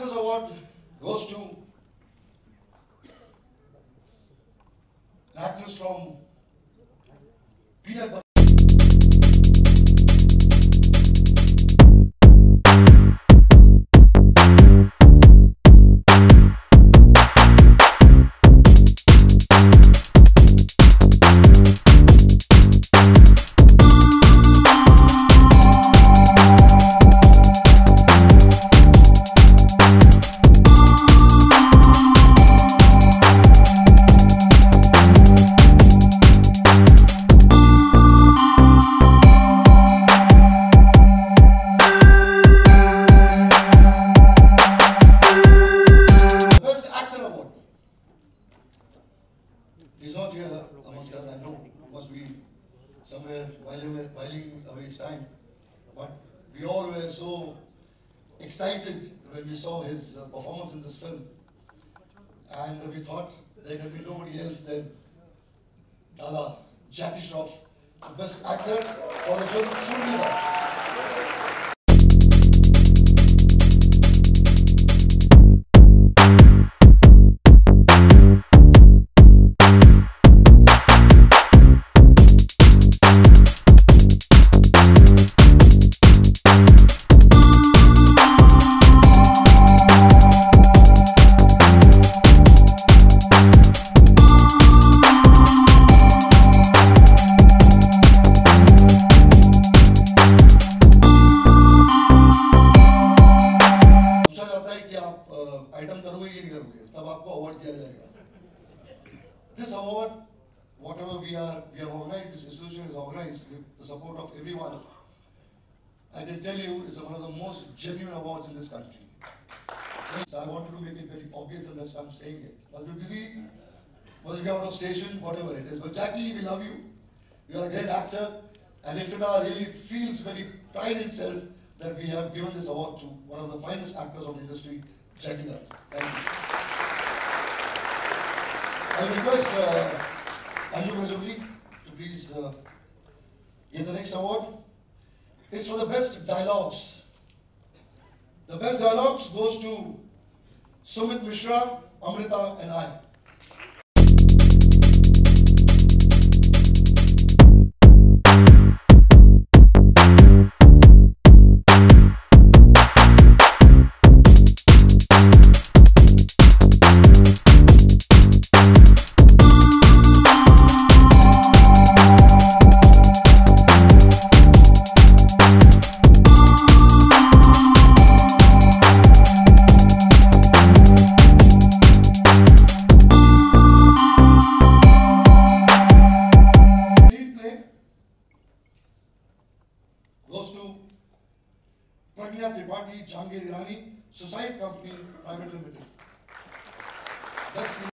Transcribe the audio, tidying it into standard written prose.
Actors Award goes to actors from Peter. He's not here amongst us, I know. He must be somewhere whiling away his time. But we all were so excited when we saw his performance in this film. And we thought there can be nobody else than Dada, Jackie Shroff, the best actor for the film Shuneva. This award, whatever we have organized, this institution is organized with the support of everyone. I can tell you, it's one of the most genuine awards in this country. So I wanted to make it very obvious unless I'm saying it. Must be busy, must be out of station, whatever it is. But Jackie, we love you. You are a great actor. And IFTDA really feels very pride itself that we have given this award to one of the finest actors of the industry, Jackie Shroff. Thank you. I request Anu Brajavik to please get the next award. It's for the best dialogues. The best dialogues goes to Sumit Mishra, Amrita and I. Society Company Private Limited. That's